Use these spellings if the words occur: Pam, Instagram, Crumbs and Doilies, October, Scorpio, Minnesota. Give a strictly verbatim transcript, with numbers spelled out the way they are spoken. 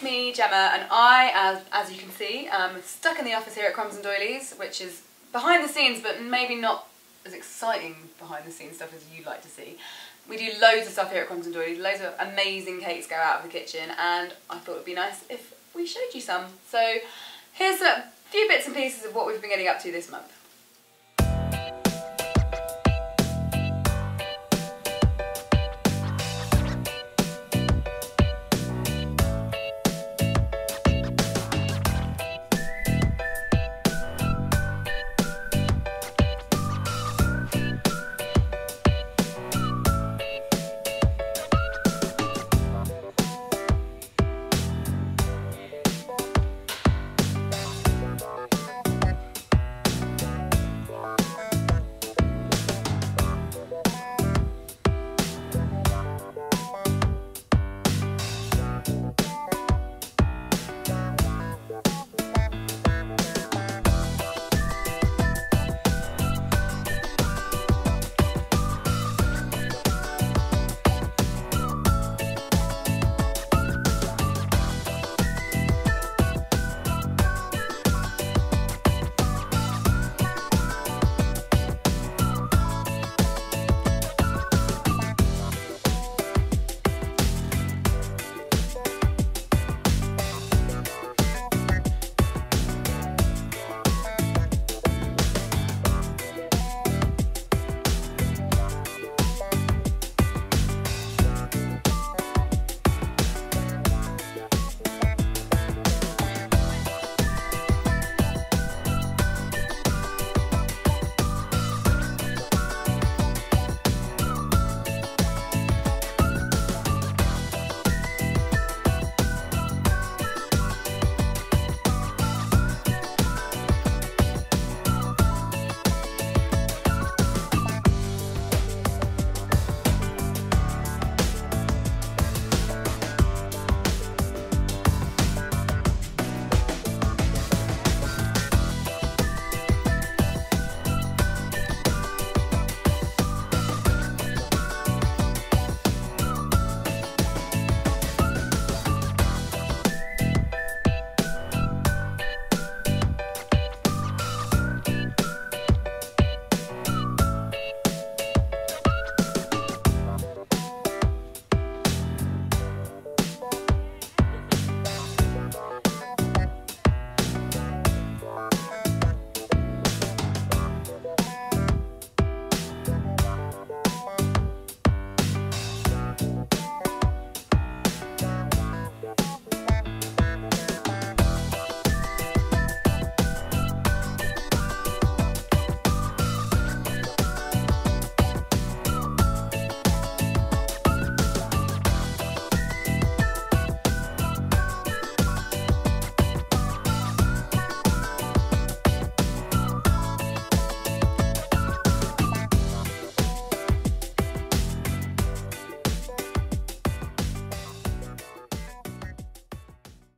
it's me, Gemma, and I, as, as you can see, am stuck in the office here at Crumbs and Doilies, which is behind the scenes, but maybe not as exciting behind the scenes stuff as you like to see. We do loads of stuff here at Crumbs and Doilies, loads of amazing cakes go out of the kitchen, and I thought it would be nice if we showed you some. So here's a few bits and pieces of what we've been getting up to this month.